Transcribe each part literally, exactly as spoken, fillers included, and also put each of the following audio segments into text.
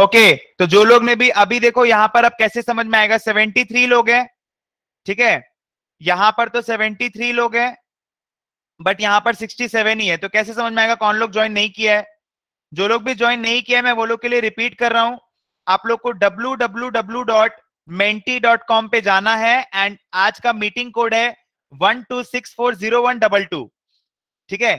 Okay okay, तो जो लोग में भी अभी देखो यहां पर अब कैसे समझ में आएगा, तिहत्तर लोग हैं, ठीक है, यहां पर तो तिहत्तर लोग हैं बट यहां पर सड़सठ ही है, तो कैसे समझ में आएगा कौन लोग ज्वाइन नहीं किया है। जो लोग भी ज्वाइन नहीं किया है मैं वो लोग के लिए रिपीट कर रहा हूं, आप लोग को W W W dot menti dot com पे जाना है एंड आज का मीटिंग कोड है one two six four zero one double two, ठीक है।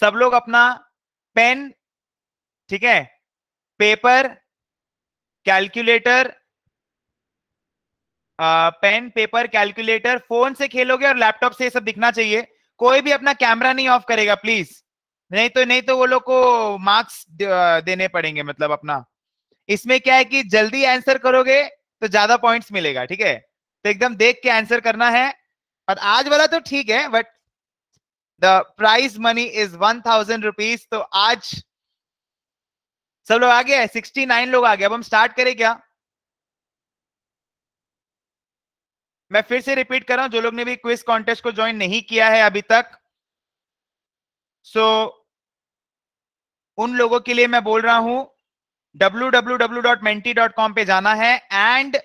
सब लोग अपना पेन, ठीक है, paper, calculator, pen, paper, calculator, phone से खेलोगे और लैपटॉप से ये सब दिखना चाहिए। कोई भी अपना कैमरा नहीं ऑफ करेगा प्लीज, नहीं तो नहीं तो वो लोग को मार्क्स देने पड़ेंगे। मतलब अपना इसमें क्या है कि जल्दी आंसर करोगे तो ज्यादा पॉइंट्स मिलेगा, ठीक है, तो एकदम देख के आंसर करना है। और आज वाला तो ठीक है but The prize money is one thousand rupees, तो आज सब लोग आ गए, उनहत्तर लोग आ गए। अब हम स्टार्ट करें क्या? मैं फिर से रिपीट कर रहा हूं, जो लोग ने भी क्विज कॉन्टेस्ट को ज्वाइन नहीं किया है अभी तक, सो उन लोगों के लिए मैं बोल रहा हूं W W W dot menti dot com पे जाना है एंड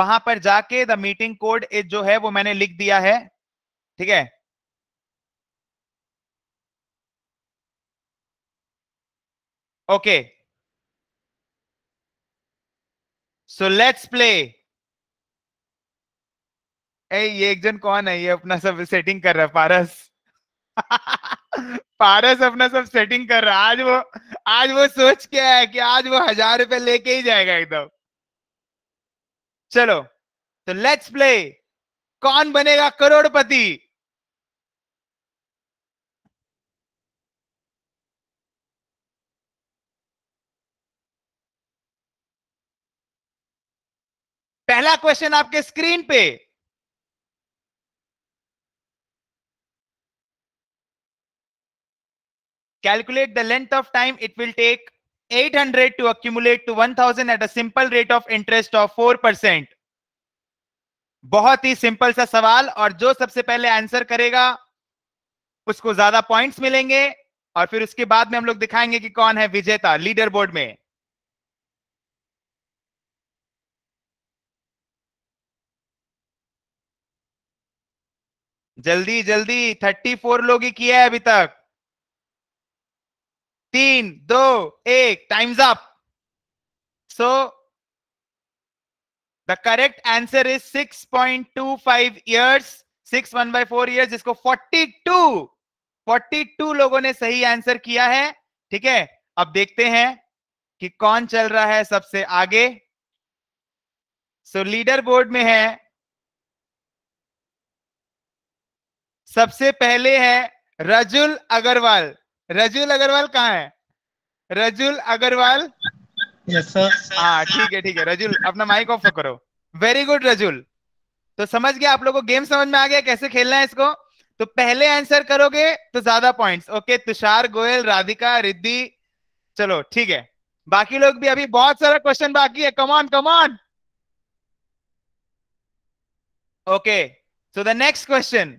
वहां पर जाके द मीटिंग कोड जो है वो मैंने लिख दिया है, ठीक है। Okay, so let's play. ये एक जन कौन है, ये अपना सब सेटिंग कर रहा है, पारस पारस अपना सब सेटिंग कर रहा है। आज वो आज वो सोच के है कि आज वो हजार रुपए लेके ही जाएगा एकदम। चलो तो लेट्स प्ले, कौन बनेगा करोड़पति। पहला क्वेश्चन आपके स्क्रीन पे, calculate the length of time it will take eight hundred to accumulate to one thousand at a simple rate of interest of four percent. बहुत ही सिंपल सा सवाल, और जो सबसे पहले आंसर करेगा उसको ज्यादा पॉइंट्स मिलेंगे और फिर उसके बाद में हम लोग दिखाएंगे कि कौन है विजेता लीडर बोर्ड में। जल्दी जल्दी, चौंतीस लोग ही किया है अभी तक। तीन, दो, एक, times up. So the correct answer is six point two five years, six one by four years, जिसको बयालीस लोगों ने सही आंसर किया है, ठीक है। अब देखते हैं कि कौन चल रहा है सबसे आगे। सो so, लीडर बोर्ड में है, सबसे पहले है रजुल अग्रवाल। रजुल अग्रवाल कहाँ है? रजुल अग्रवाल, यस सर, हाँ ठीक है ठीक है। रजुल अपना माइक ऑफ करो, वेरी गुड रजुल। तो समझ गया आप लोगों को, गेम समझ में आ गया कैसे खेलना है इसको। तो पहले आंसर करोगे तो ज्यादा पॉइंट्स। ओके, तुषार गोयल, राधिका, रिद्धि, चलो ठीक है। बाकी लोग भी अभी बहुत सारा क्वेश्चन बाकी है, come on come on. Okay, so the next question,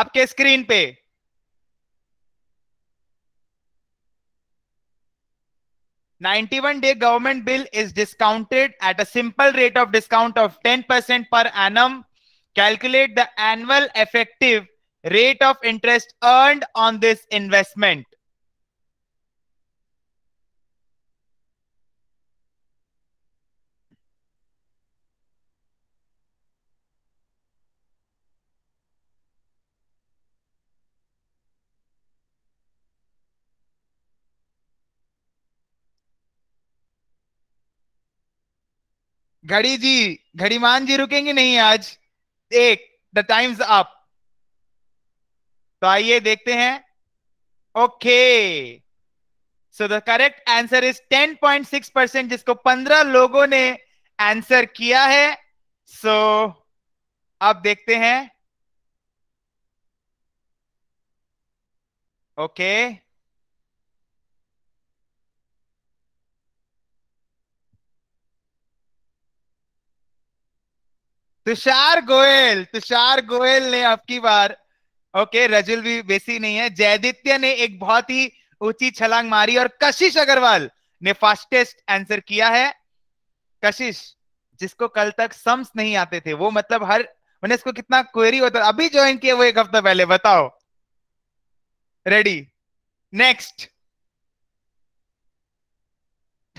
आपके स्क्रीन पे ninety one day government bill is discounted at a simple rate of discount of ten percent per annum. Calculate the annual effective rate of interest earned on this investment. घड़ी जी, घड़ीमान जी रुकेंगे नहीं आज। एक, the times up. तो आइए देखते हैं। Okay, so the correct answer is ten point six percent, जिसको पंद्रह लोगों ने आंसर किया है। सो so, आप देखते हैं। Okay okay. तुषार गोयल, तुषार गोयल ने आपकी बार ओके रजुल भी बेसी नहीं है। जयदित्य ने एक बहुत ही ऊंची छलांग मारी और कशिश अग्रवाल ने फास्टेस्ट आंसर किया है। कशिश जिसको कल तक सम्स नहीं आते थे, वो मतलब हर मैंने इसको कितना क्वेरी होता, अभी ज्वाइन किया वो एक हफ्ता पहले। बताओ रेडी, नेक्स्ट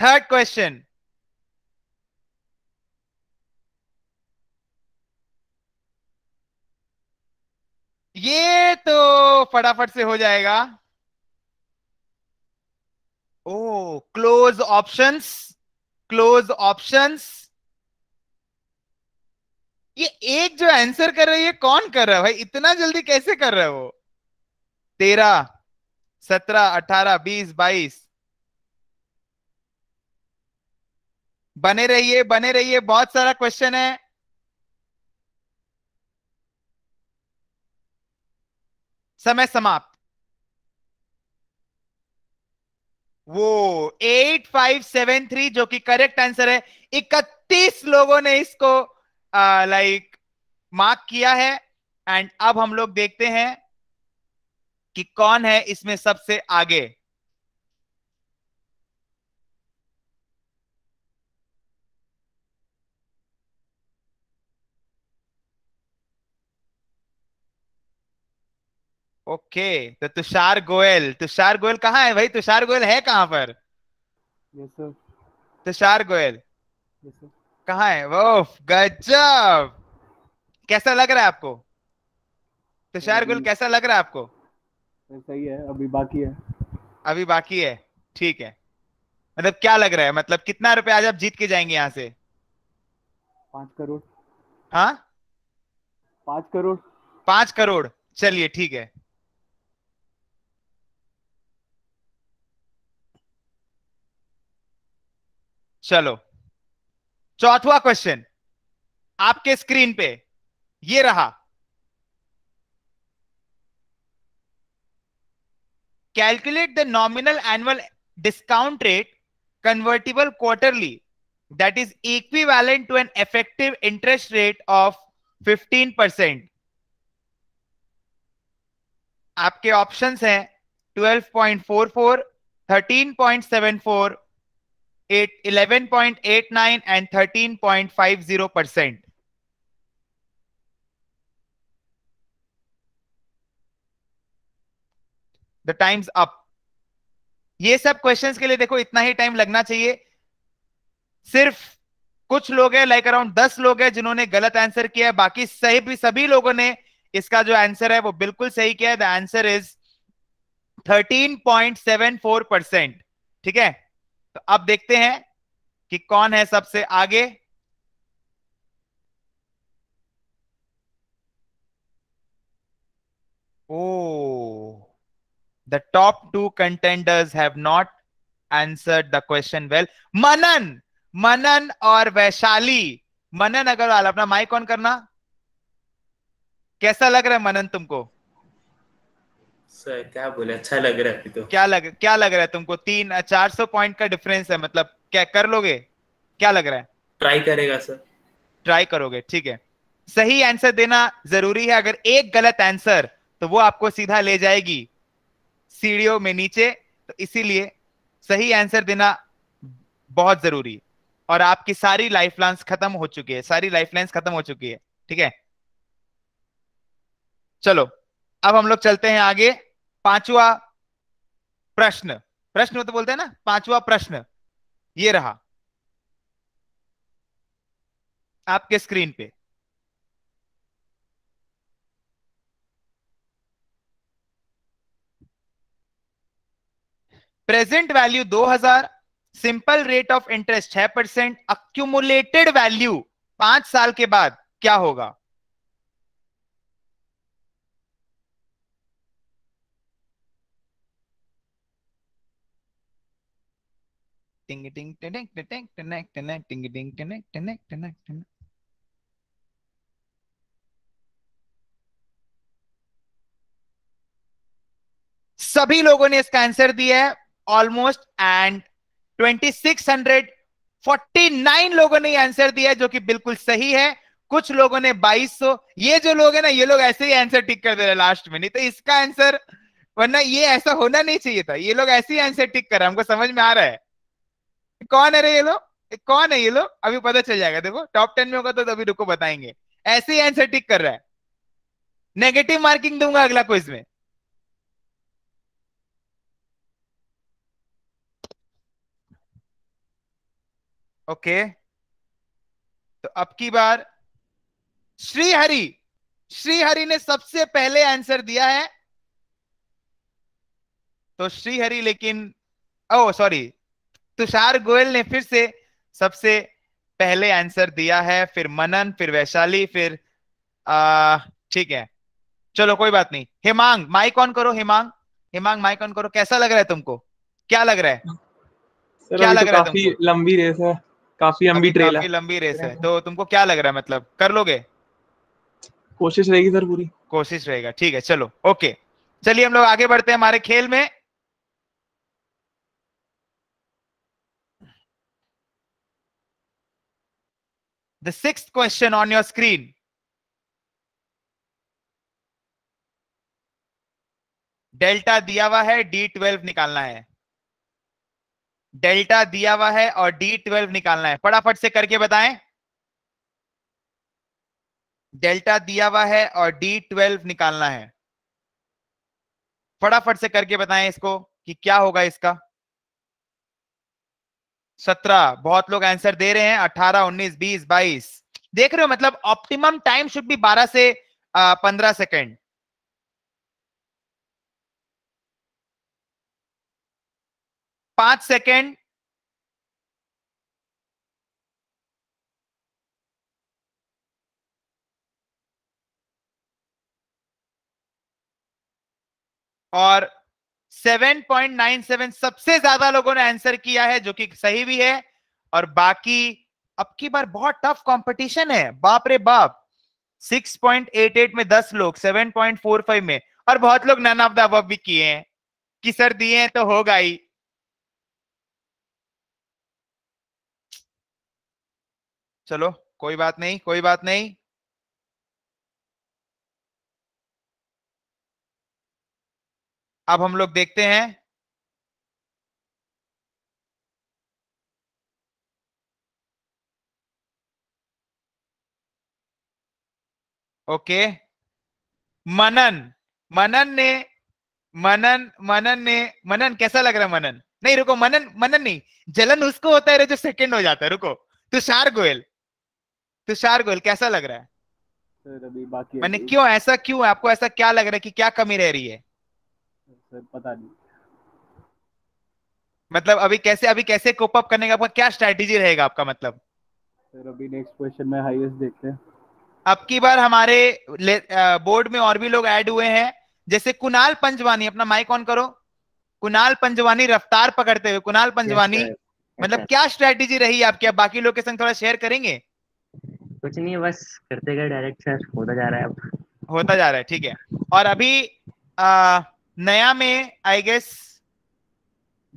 थर्ड क्वेश्चन। ये तो फटाफट से हो जाएगा। Oh close options, close options. ये एक जो आंसर कर रही है कौन कर रहा है भाई, इतना जल्दी कैसे कर रहा है वो? तेरह, सत्रह, अठारह, बीस, बाईस। बने रहिए, बने रहिए, बहुत सारा क्वेश्चन है। समय समाप्त। वो एट फाइव सेवन थ्री जो कि करेक्ट आंसर है। इकतीस लोगों ने इसको लाइक मार्क किया है। एंड अब हम लोग देखते हैं कि कौन है इसमें सबसे आगे। ओके okay, तो तुषार गोयल, तुषार गोयल कहाँ है भाई? तुषार गोयल है कहाँ पर? yes, sir. Tushar Goyal yes, sir. कहाँ है वो? गजब। कैसा लग रहा है आपको तुषार गोयल? कैसा लग रहा है आपको? सही है, अभी बाकी है, अभी बाकी है। ठीक है, मतलब क्या लग रहा है, मतलब कितना रुपए आज आप जीत के जाएंगे यहाँ से? पांच करोड़। हाँ पांच करोड़, पांच करोड़। चलिए ठीक है, चलो चौथा क्वेश्चन आपके स्क्रीन पे ये रहा। Calculate the nominal annual discount rate convertible quarterly that is equivalent to an effective interest rate of fifteen percent. आपके ऑप्शंस हैं twelve point four four, thirteen point seven four, eleven point eight nine and thirteen point five zero percent. The times up. ये सब questions के लिए देखो इतना ही time लगना चाहिए। सिर्फ कुछ लोग हैं लाइक अराउंड दस लोग हैं जिन्होंने गलत आंसर किया है, बाकी सही भी सभी लोगों ने इसका जो आंसर है वो बिल्कुल सही किया है। The answer is thirteen point seven four percent. ठीक है, तो अब देखते हैं कि कौन है सबसे आगे। Oh the top two contenders have not answered the question well. Manan, Manan और वैशाली। मनन अग्रवाल, अपना माइक ऑन करना। कैसा लग रहा है मनन तुमको? सर क्या बोले, अच्छा लग रहा है। तो क्या लग क्या लग रहा है तुमको? तीन चार सौ पॉइंट का डिफरेंस है, मतलब क्या कर लोगे? क्या लग रहा है? ट्राई करेगा सर, ट्राई करोगे। ठीक है, सही आंसर देना जरूरी है। अगर एक गलत आंसर तो वो आपको सीधा ले जाएगी सीढ़ियों में नीचे, तो इसीलिए सही आंसर देना बहुत जरूरी है। और आपकी सारी लाइफ लाइन्स खत्म हो चुकी है, सारी लाइफ लाइन्स खत्म हो चुकी है। ठीक है, चलो अब हम लोग चलते हैं आगे। पांचवा प्रश्न, प्रश्न तो बोलते हैं ना, पांचवा प्रश्न ये रहा आपके स्क्रीन पे। प्रेजेंट वैल्यू दो हजार, सिंपल रेट ऑफ इंटरेस्ट है परसेंट, अक्यूमुलेटेड वैल्यू पांच साल के बाद क्या होगा? टिंग टिंग टिंग टिंग टिंग टिंग टिंग टिंग टिंग। सभी लोगों ने इसका आंसर दिया है almost, and twenty six hundred forty nine लोगों ने आंसर दिया है जो कि बिल्कुल सही है। कुछ लोगों ने बाईस सौ। ये जो लोग है ना, ये लोग ऐसे ही आंसर टिक कर दे रहे लास्ट में, नहीं तो इसका आंसर, वरना ये ऐसा होना नहीं चाहिए था। ये लोग ऐसे ही आंसर टिक कर रहे, हमको समझ में आ रहा है कौन है रे ये लोग, कौन है ये लोग, अभी पता चल जाएगा। देखो टॉप टेन में होगा तो अभी रुको बताएंगे। ऐसे ही आंसर टिक कर रहा है, नेगेटिव मार्किंग दूंगा अगला क्विज में। Okay okay. तो अब की बार श्रीहरि, श्रीहरि ने सबसे पहले आंसर दिया है, तो श्रीहरि, लेकिन ओ सॉरी तुषार गोयल ने फिर से सबसे पहले आंसर दिया है, फिर मनन, फिर वैशाली, फिर आ ठीक है चलो कोई बात नहीं। हिमांग माइक ऑन करो, हिमांग हिमांग माइक ऑन करो। कैसा लग रहा है तुमको, क्या लग रहा है, क्या लग रहा है? काफी लंबी रेस है, काफी लंबी ट्रेल है, काफी लंबी रेस है, तो तुमको क्या लग रहा है, मतलब कर लोगे? कोशिश रहेगी सर, पूरी कोशिश रहेगा। ठीक है चलो ओके, चलिए हम लोग आगे बढ़ते हैं हमारे खेल में। The sixth question on your screen. Delta दिया हुआ है, डी ट्वेल्व निकालना है, डेल्टा दिया हुआ है और डी ट्वेल्व निकालना है। फटाफट से करके बताएं, डेल्टा दिया हुआ है और डी ट्वेल्व निकालना है। फटाफट से करके बताएं इसको कि क्या होगा इसका। सत्रह, बहुत लोग आंसर दे रहे हैं, अठारह, उन्नीस, बीस, बाईस। देख रहे हो, मतलब ऑप्टिमम टाइम शुड बी बारह से पंद्रह सेकेंड। पांच सेकेंड, और सात पॉइंट नौ सात सबसे ज्यादा लोगों ने आंसर किया है, जो कि सही भी है। और बाकी अब की बार बहुत टफ कंपटीशन है, बाप रे बाप। छह पॉइंट आठ आठ में दस लोग, सात पॉइंट चार पाँच में, और बहुत लोग नन ऑफ द अबव भी किए हैं कि सर दिए हैं तो होगा ही। चलो कोई बात नहीं, कोई बात नहीं। अब हम लोग देखते हैं ओके, मनन मनन ने मनन मनन ने मनन कैसा लग रहा है? मनन नहीं, रुको, मनन मनन नहीं, जलन उसको होता है जो सेकंड हो जाता है। रुको, तुषार गोयल, तुषार गोयल कैसा लग रहा है? तो अभी बाकी मैंने क्यों, ऐसा क्यों, आपको ऐसा क्या लग रहा है कि क्या कमी रह रही है? पता नहीं, मतलब अभी कैसे, अभी कैसे कोप अप करने का आपका क्या स्ट्रेटजी रहेगा आपका, मतलब सर? अभी नेक्स्ट क्वेश्चन में हाईएस्ट देखते हैं। अब की बार हमारे बोर्ड में और भी लोग ऐड हुए हैं, जैसे कुणाल पंजवानी। अपना माइक ऑन करो। कुणाल पंजवानी रफ्तार पकड़ते हुए, कुणाल पंजवानी, मतलब क्या स्ट्रेटजी रही आपकी? आप बाकी लोग के संग थोड़ा शेयर करेंगे? कुछ नहीं, बस करते गए डायरेक्ट सर, होता जा रहा है, अब होता जा रहा है। ठीक है, और अभी आ, नया में आई गेस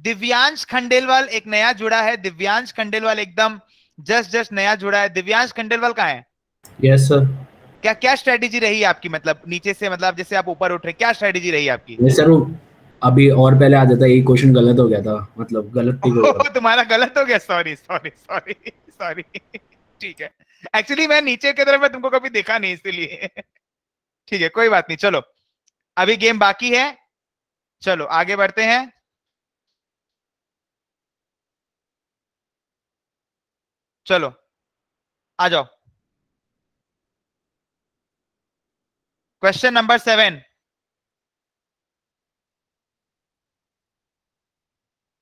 दिव्यांश खंडेलवाल एक नया जुड़ा है। दिव्यांश खंडेलवाल एकदम जस्ट जस्ट नया जुड़ा है। दिव्यांश खंडेलवाल कहाँ है? Yes sir. क्या क्या स्ट्रेटजी रही आपकी, मतलब नीचे से, मतलब जैसे आप ऊपर उठ रहे, क्या स्ट्रेटजी रही आपकी? यस सर, अभी और पहले आ जाता, ये क्वेश्चन गलत हो गया था, मतलब गलत हो गया तुम्हारा, गलत हो गया, सॉरी सॉरी सॉरी सॉरी। ठीक है, एक्चुअली मैं नीचे की तरफ तुमको कभी देखा नहीं, इसीलिए ठीक है कोई बात नहीं। चलो अभी गेम बाकी है, चलो आगे बढ़ते हैं। चलो आ जाओ, question number seven.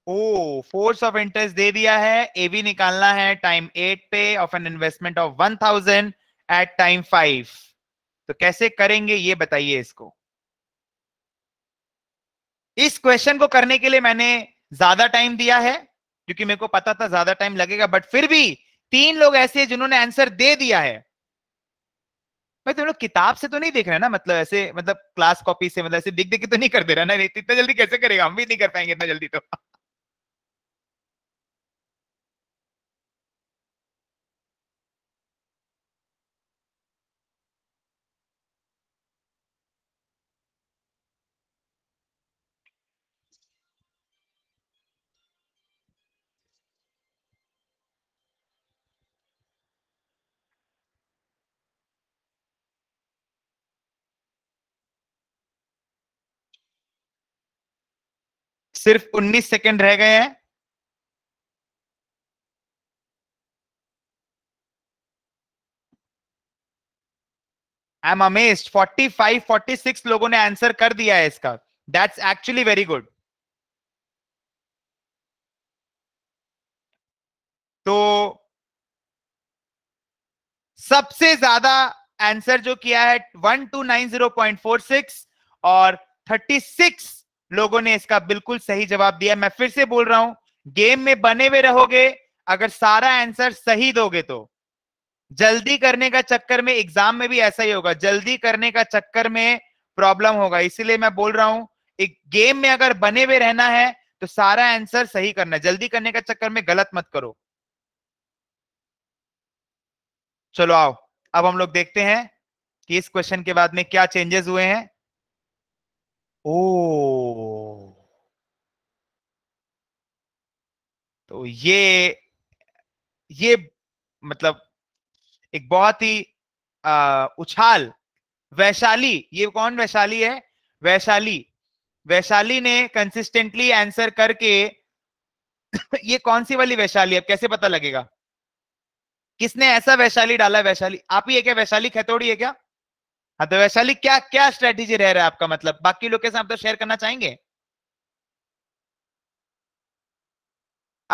Oh, force of interest दे दिया है, एवी निकालना है टाइम एट पे, of an investment of one thousand at time five. तो कैसे करेंगे ये बताइए इसको। इस क्वेश्चन को करने के लिए मैंने ज्यादा टाइम दिया है, क्योंकि मेरे को पता था ज्यादा टाइम लगेगा, बट फिर भी तीन लोग ऐसे हैं जिन्होंने आंसर दे दिया है। भाई तुम लोग किताब से तो नहीं देख रहे ना, मतलब ऐसे, मतलब क्लास कॉपी से, मतलब ऐसे दिख दिख के तो नहीं कर दे रहा ना? इतना जल्दी कैसे करेगा, हम भी नहीं कर पाएंगे इतना जल्दी तो। सिर्फ उन्नीस सेकंड रह गए हैं। आई एम अमेज्ड, पैंतालीस, छियालीस लोगों ने आंसर कर दिया है इसका। That's actually very good. तो सबसे ज्यादा आंसर जो किया है one two nine zero point four six, और छत्तीस लोगों ने इसका बिल्कुल सही जवाब दिया। मैं फिर से बोल रहा हूं, गेम में बने हुए रहोगे अगर सारा आंसर सही दोगे तो। जल्दी करने का चक्कर में, एग्जाम में भी ऐसा ही होगा, जल्दी करने का चक्कर में प्रॉब्लम होगा। इसीलिए मैं बोल रहा हूं, एक गेम में अगर बने हुए रहना है तो सारा आंसर सही करना है, जल्दी करने का चक्कर में गलत मत करो। चलो आओ अब हम लोग देखते हैं कि इस क्वेश्चन के बाद में क्या चेंजेस हुए हैं। ओ, तो ये ये मतलब एक बहुत ही आ, उछाल। वैशाली, ये कौन वैशाली है? वैशाली वैशाली ने कंसिस्टेंटली आंसर करके ये कौन सी वाली वैशाली? अब कैसे पता लगेगा किसने ऐसा वैशाली डाला? वैशाली आप ही है क्या? वैशाली खैतोड़ी है क्या? हाँ, तो वैशाली क्या क्या स्ट्रेटेजी रह रहा है आपका? मतलब बाकी लोग के साथ तो शेयर करना चाहेंगे।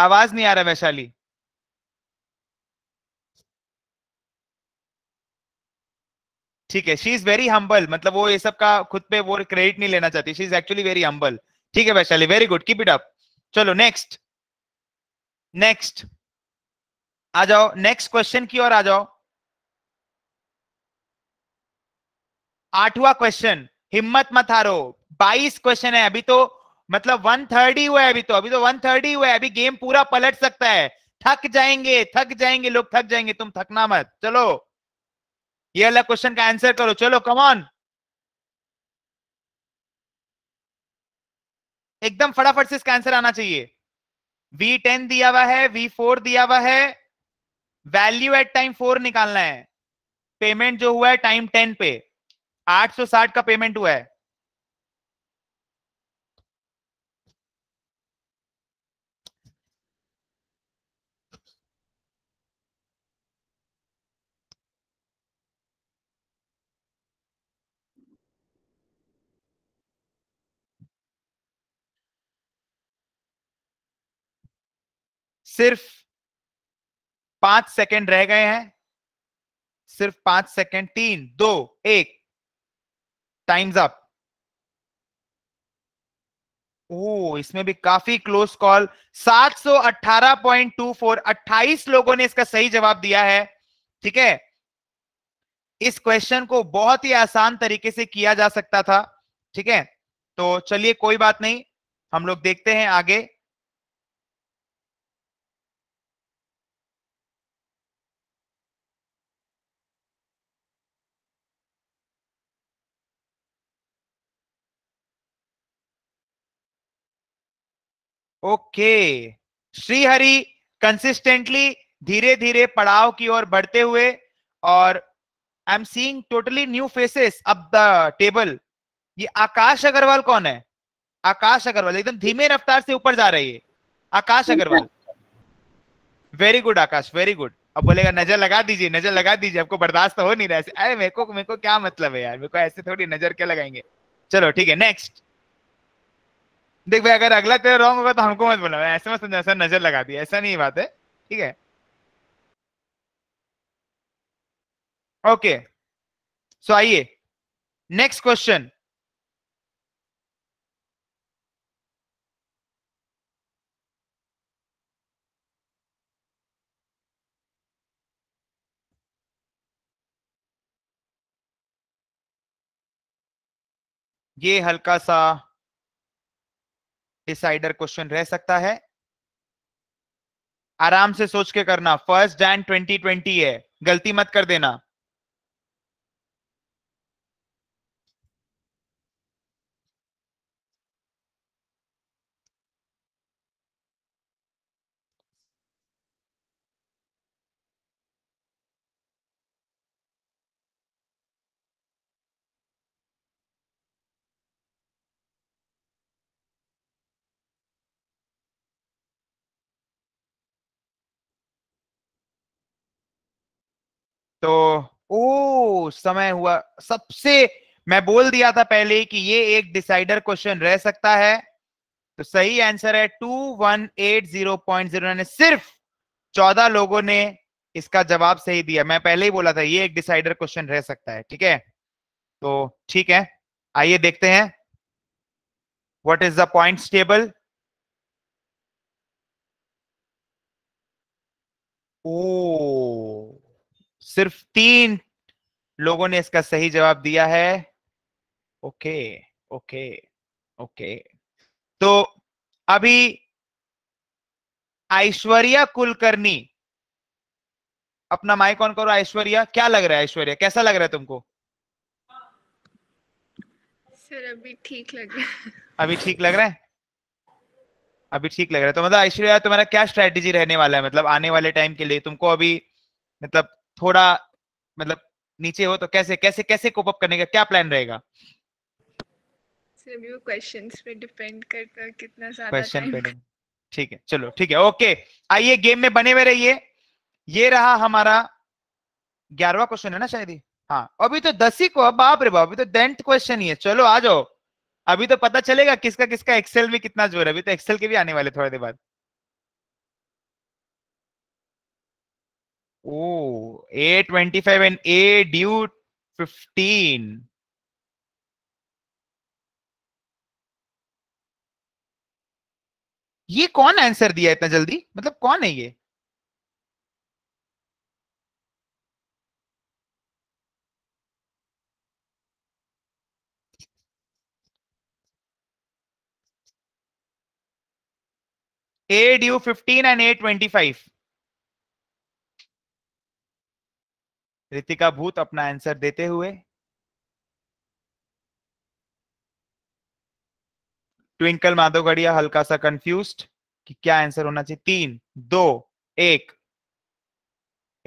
आवाज नहीं आ रहा वैशाली। ठीक है, शी इज वेरी हम्बल, मतलब वो ये सब का खुद पे वो क्रेडिट नहीं लेना चाहती। She is actually very humble. ठीक है Vaishali, very good, keep it up. चलो नेक्स्ट नेक्स्ट आ जाओ, नेक्स्ट क्वेश्चन की ओर आ जाओ। आठवां क्वेश्चन, हिम्मत मत हारो। बाईस क्वेश्चन है अभी तो, मतलब वन थर्ड ही हुआ है अभी तो, अभी तो वन थर्ड ही हुआ है। अभी गेम पूरा पलट सकता है। थक जाएंगे थक जाएंगे लोग, थक जाएंगे, तुम थकना मत। चलो ये वाला क्वेश्चन का आंसर करो, चलो कम ऑन, एकदम फटाफट से इसका आंसर आना चाहिए। वी टेन दिया हुआ है, वी फोर दिया हुआ है, वैल्यू एट टाइम फोर निकालना है, पेमेंट जो हुआ है टाइम टेन पे आठ सौ साठ का पेमेंट हुआ है। सिर्फ पांच सेकंड रह गए हैं, सिर्फ पांच सेकंड। तीन, दो, एक, टाइम्स अप। ओ, इसमें भी काफी क्लोज कॉल। सात सौ अठारह पॉइंट दो चार, अट्ठाईस लोगों ने इसका सही जवाब दिया है। ठीक है, इस क्वेश्चन को बहुत ही आसान तरीके से किया जा सकता था। ठीक है, तो चलिए कोई बात नहीं, हम लोग देखते हैं आगे। Okay okay. श्रीहरि कंसिस्टेंटली धीरे धीरे पड़ाव की ओर बढ़ते हुए, और I am seeing totally new faces up the table. ये आकाश अग्रवाल कौन है? आकाश अग्रवाल एकदम धीमे रफ्तार से ऊपर जा रही है। Akash Agarwal, very good Akash, very good. अब बोलेगा नजर लगा दीजिए, नजर लगा दीजिए, आपको बर्दाश्त हो नहीं रहा है। अरे मेरे को मेरे को क्या मतलब है यार, मेरे को ऐसे थोड़ी नजर क्या लगाएंगे। चलो ठीक है नेक्स्ट। देख भाई, अगर अगला तेरा रॉन्ग होगा तो हमको मत बोला, ऐसे मत समझा सर नजर लगा दी, ऐसा नहीं बात है। ठीक है ओके, सो आइए नेक्स्ट क्वेश्चन। ये हल्का सा डिसाइडर क्वेश्चन रह सकता है, आराम से सोच के करना। फर्स्ट जैन ट्वेंटी ट्वेंटी है, गलती मत कर देना। तो ओ समय हुआ सबसे, मैं बोल दिया था पहले कि ये एक डिसाइडर क्वेश्चन रह सकता है। तो सही आंसर है two one eight zero point zero. सिर्फ चौदह लोगों ने इसका जवाब सही दिया, मैं पहले ही बोला था ये एक डिसाइडर क्वेश्चन रह सकता है। ठीक है, तो ठीक है आइए देखते हैं what is the points table. Oh सिर्फ तीन लोगों ने इसका सही जवाब दिया है। ओके ओके ओके, तो अभी ऐश्वर्या कुलकर्णी, अपना माइक ऑन करो। ऐश्वर्या क्या लग रहा है, ऐश्वर्या कैसा लग रहा है तुमको? सर अभी ठीक लग रहा है। अभी ठीक लग रहा है, अभी ठीक लग रहा है। तो मतलब ऐश्वर्या तुम्हारा क्या स्ट्रेटेजी रहने वाला है, मतलब आने वाले टाइम के लिए? तुमको अभी मतलब थोड़ा मतलब नीचे हो तो कैसे कैसे कैसे कोप अप करने का क्या प्लान रहेगा? सर अभी वो क्वेश्चंस पे डिपेंड करता है कितना ज्यादा टाइम। ठीक है चलो ठीक है ओके, आइए गेम में बने हुए रहिए। ये रहा हमारा ग्यारहवां क्वेश्चन है ना शायद ही, हाँ अभी तो दस ही को, बाप रे बाप अभी तो डेंथ क्वेश्चन ही है। चलो आ जाओ, अभी तो पता चलेगा किसका किसका एक्सेल भी कितना जोर है। अभी तो एक्सेल के भी आने वाले थोड़ी देर बाद। Oh a twenty five and a due fifteen. ये कौन आंसर दिया इतना जल्दी, मतलब कौन है ये? A due fifteen and A twenty-five. Ritika भूत अपना आंसर देते हुए, ट्विंकल माधोगड़िया हल्का सा कंफ्यूज्ड कि क्या आंसर होना चाहिए। तीन दो एक,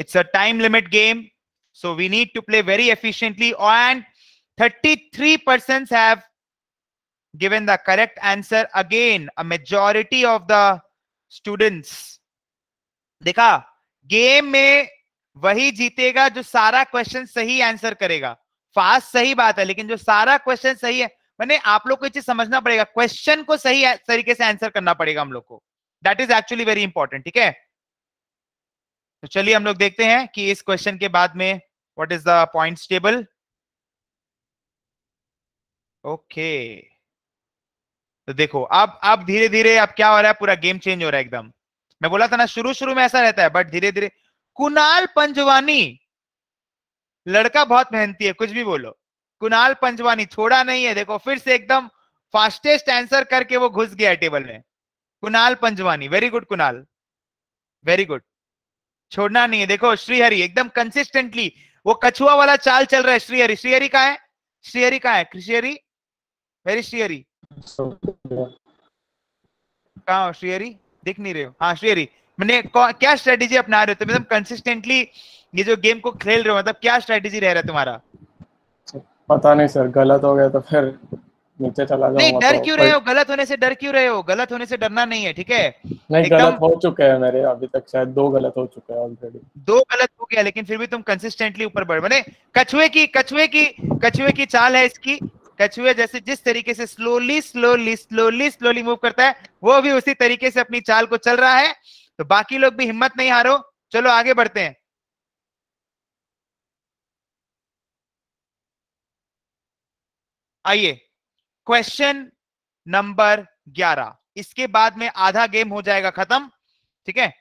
it's a time limit game so we need to play very efficiently and thirty-three persons have given the correct answer. Again a majority of the students. देखा गेम में वही जीतेगा जो सारा क्वेश्चन सही आंसर करेगा। फास्ट सही बात है, लेकिन जो सारा क्वेश्चन सही है, मैंने आप लोग को ये चीज समझना पड़ेगा, क्वेश्चन को सही तरीके से आंसर करना पड़ेगा हम लोग को। That is actually very important. ठीक है, तो चलिए हम लोग देखते हैं कि इस क्वेश्चन के बाद में what is the points table. Okay तो देखो अब अब धीरे धीरे अब क्या हो रहा है, पूरा गेम चेंज हो रहा है एकदम। मैं बोला था ना शुरू शुरू में ऐसा रहता है, बट धीरे धीरे। कुणाल पंजवानी, लड़का बहुत मेहनती है, कुछ भी बोलो। कुणाल पंजवानी छोड़ा नहीं है, देखो फिर से एकदम फास्टेस्ट आंसर करके वो घुस गया टेबल में। Kunal Panjwani, very good Kunal, very good, छोड़ना नहीं है। देखो श्रीहरि एकदम कंसिस्टेंटली वो कछुआ वाला चाल चल रहा है। श्रीहरि श्रीहरि कहाँ है, श्रीहरि कहाँ है, श्रीहरि वेरी श्रीहरि कहाँ हो श्रीहरि, दिख नहीं रहे हो। हाँ श्रीहरि, मैंने क्या स्ट्रेटेजी अपना रहे हो, तो मतलब कंसिस्टेंटली ये जो गेम को खेल रहे हो, मतलब क्या स्ट्रेटेजी रह रहा है तुम्हारा? पता नहीं सर, गलत हो गया तो फिर नीचे चला जाऊंगा। नहीं डर क्यों रहे हो, गलत होने से डर क्यों रहे हो, गलत होने से डरना नहीं है। ठीक है, नहीं गलत हो चुके हैं मेरे अभी तक, शायद दो गलत हो चुके हैं ऑलरेडी, दो गलत हो गया, लेकिन फिर भी तुम कंसिस्टेंटली ऊपर बढ़। मैंने कछुए की कछुए की कछुए की चाल है इसकी, कछुए जैसे जिस तरीके से slowly slowly slowly slowly move करता है, वो भी उसी तरीके से अपनी चाल को चल रहा है। तो बाकी लोग भी हिम्मत नहीं हारो, चलो आगे बढ़ते हैं। आइए क्वेश्चन नंबर ग्यारह, इसके बाद में आधा गेम हो जाएगा खत्म। ठीक है,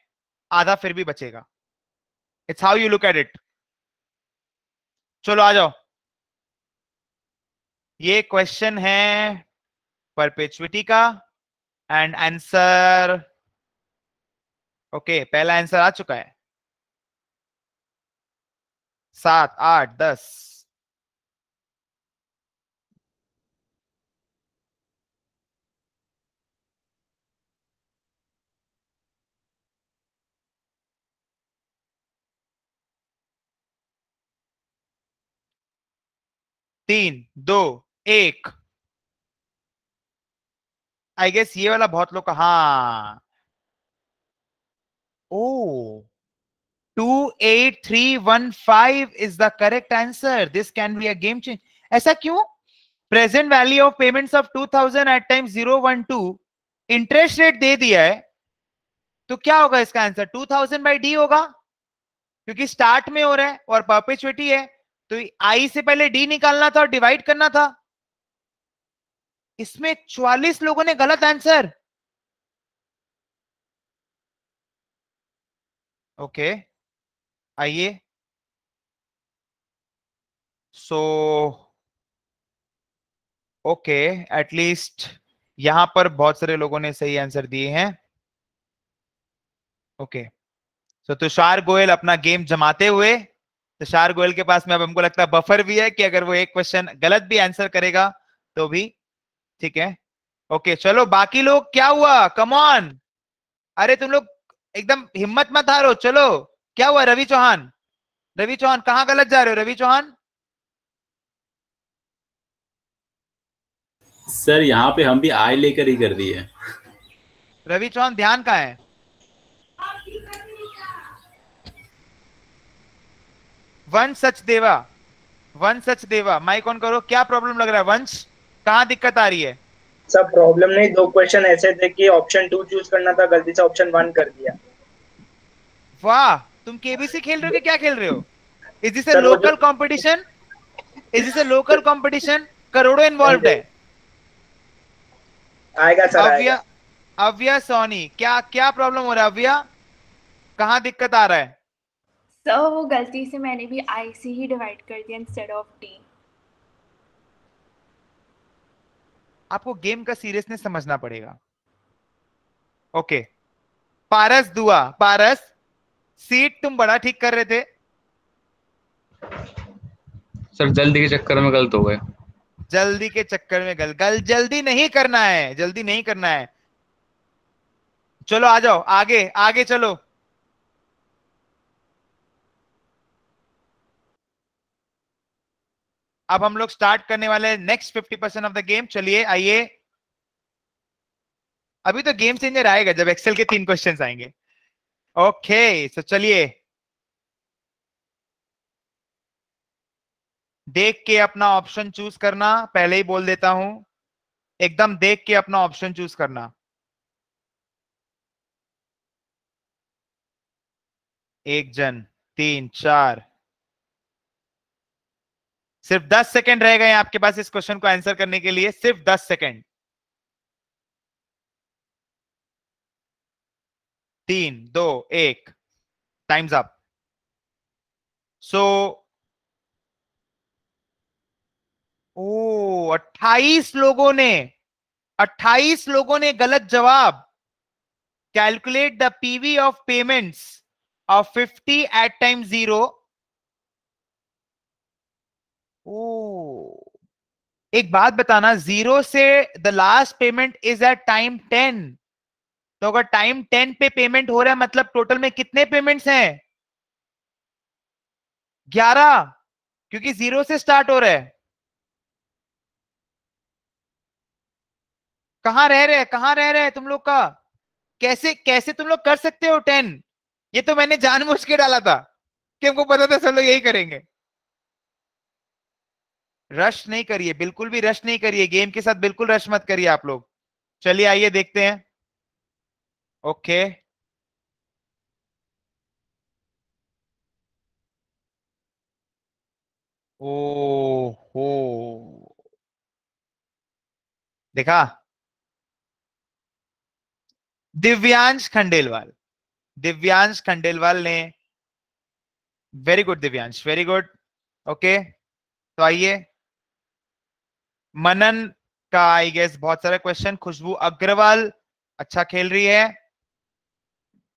आधा फिर भी बचेगा, it's how you look at it. चलो आ जाओ, ये क्वेश्चन है परपेचुइटी का एंड आंसर। ओके पहला आंसर आ चुका है, सात आठ दस। तीन दो एक, आई गेस ये वाला बहुत लोग का। हाँ ओ two eight three one five is the correct answer. This can be a game change. ऐसा क्यों? Present value of payments of two thousand at time zero one two interest rate दे दिया है, तो क्या होगा इसका answer? two thousand by D होगा क्योंकि स्टार्ट में हो रहा है और परपेचुअटी है, तो I से पहले D निकालना था और डिवाइड करना था। इसमें चौवालीस लोगों ने गलत आंसर। Okay okay. आइए, सो ओके एटलीस्ट यहां पर बहुत सारे लोगों ने सही आंसर दिए हैं। Okay okay. So so, Tushar Goyal अपना गेम जमाते हुए, तुषार गोयल के पास में अब हमको लगता है बफर भी है कि अगर वो एक क्वेश्चन गलत भी आंसर करेगा तो भी ठीक है। ओके okay, चलो बाकी लोग, क्या हुआ? कम ऑन, अरे तुम लोग एकदम हिम्मत मत हारो। चलो क्या हुआ? रवि चौहान, रवि चौहान कहाँ गलत जा रहे हो? रवि चौहान सर यहाँ पे हम भी आई लेकर ही कर दिए। रवि चौहान ध्यान कहाँ है? वंश सच देवा, वंश सच देवा माइक ऑन करो। क्या प्रॉब्लम लग रहा है वंश? कहाँ दिक्कत आ रही है? सब प्रॉब्लम नहीं, दो क्वेश्चन ऐसे थे कि ऑप्शन टू चूज करना था, गलती से ऑप्शन वन कर दिया। वाह, तुम केबीसी खेल रहे हो कि क्या खेल रहे हो? Is this a local competition? Is this a local competition? करोड़ों इन्वॉल्व्ड है। आएगा सर, अव्या, अव्या सोनी, क्या क्या प्रॉब्लम हो रहा है अव्या? कहाँ दिक्कत आ रहा है? सर so, वो गलती से मैंने भी आई से ही डिवाइड कर दिया इंस्टेड ऑफ टी। आपको गेम का सीरियसनेस समझना पड़ेगा। Okay okay. पारस दुआ, पारस सीट तुम बड़ा ठीक कर रहे थे। सर जल्दी के चक्कर में गलत हो गए। जल्दी के चक्कर में गलत गल, जल्दी नहीं करना है, जल्दी नहीं करना है। चलो आ जाओ आगे, आगे चलो। अब हम लोग स्टार्ट करने वाले next fifty percent of the game. चलिए आइए, अभी तो गेम चेंजर आएगा जब एक्सेल के तीन क्वेश्चंस आएंगे। ओके सो चलिए, देख के अपना ऑप्शन चूज करना, पहले ही बोल देता हूं, एकदम देख के अपना ऑप्शन चूज करना। एक जन, तीन, चार, सिर्फ दस सेकंड रह गए हैं आपके पास इस क्वेश्चन को आंसर करने के लिए, सिर्फ दस सेकंड। तीन, दो, एक, टाइम्स अप। सो ओ अट्ठाईस लोगों ने अट्ठाईस लोगों ने गलत जवाब। Calculate the PV of payments of fifty at time zero. Oh, एक बात बताना, जीरो से the last payment is at time ten, तो अगर टाइम टेन पे पेमेंट हो रहा है मतलब टोटल में कितने पेमेंट्स हैं? ग्यारह, क्योंकि जीरो से स्टार्ट हो रहा है। कहां रह रहे हैं, कहां रह रहे हैं तुम लोग का? कैसे कैसे तुम लोग कर सकते हो टेन? ये तो मैंने जानबूझ के डाला था कि हमको पता था सब लोग यही करेंगे। रश नहीं करिए, बिल्कुल भी रश नहीं करिए, गेम के साथ बिल्कुल रश मत करिए आप लोग। चलिए आइए देखते हैं। ओके ओ हो, देखा? दिव्यांश खंडेलवाल, दिव्यांश खंडेलवाल ने, very good Divyansh, very good. Okay तो आइए, मनन का आई गेस बहुत सारा क्वेश्चन। खुशबू अग्रवाल अच्छा खेल रही है।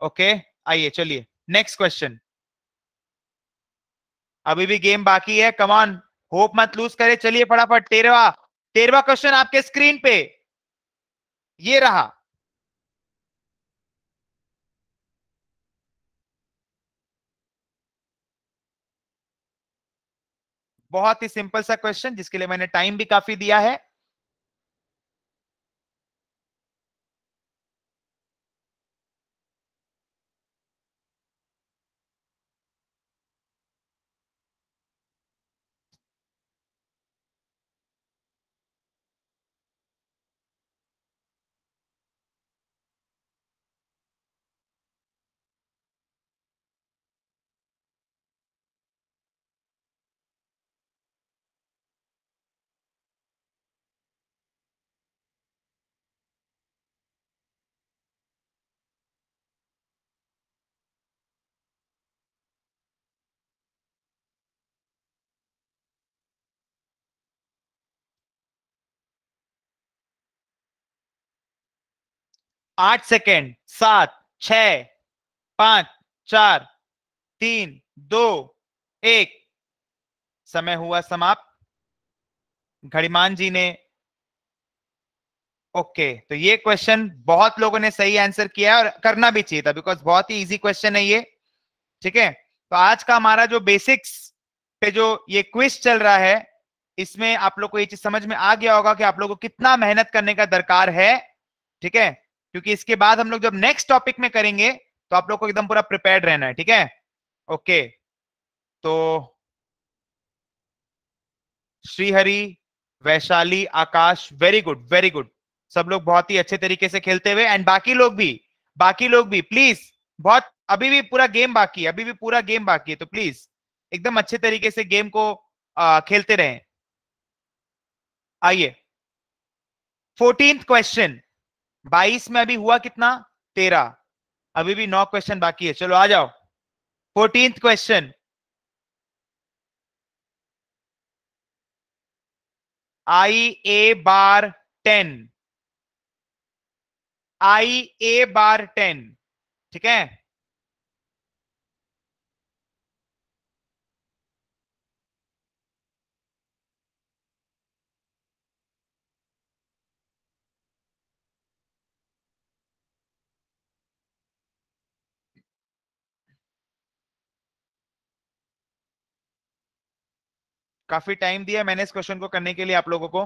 ओके आइए चलिए नेक्स्ट क्वेश्चन, अभी भी गेम बाकी है, कम ऑन, होप मत लूज करें। चलिए फटाफट, तेरवा तेरवा क्वेश्चन आपके स्क्रीन पे ये रहा। बहुत ही सिंपल सा क्वेश्चन जिसके लिए मैंने टाइम भी काफी दिया है। आठ सेकेंड, सात, छह, पांच, चार, तीन, दो, एक। समय हुआ समाप्त। घड़ीमान जी ने ओके okay, तो ये क्वेश्चन बहुत लोगों ने सही आंसर किया है और करना भी चाहिए था बिकॉज बहुत ही इजी क्वेश्चन है ये। ठीक है, तो आज का हमारा जो बेसिक्स पे जो ये क्विज चल रहा है इसमें आप लोग को ये चीज समझ में आ गया होगा कि आप लोगों को कितना मेहनत करने का दरकार है। ठीक है, क्योंकि इसके बाद हम लोग जब नेक्स्ट टॉपिक में करेंगे तो आप लोग को एकदम पूरा प्रिपेयर्ड रहना है। ठीक है, ओके okay, तो Shrihari, Vaishali, Akash, very good very good, सब लोग बहुत ही अच्छे तरीके से खेलते हुए। एंड बाकी लोग भी बाकी लोग भी प्लीज, बहुत अभी भी पूरा गेम बाकी है, अभी भी पूरा गेम बाकी है, तो प्लीज एकदम अच्छे तरीके से गेम को आ, खेलते रहें। आइए फोर्टीन्थ क्वेश्चन, बाईस में अभी हुआ कितना, तेरह, अभी भी नौ क्वेश्चन बाकी है। चलो आ जाओ fourteenth question. I A bar ten, I A bar ten. ठीक है, काफी टाइम दिया मैंने इस क्वेश्चन को करने के लिए आप लोगों को।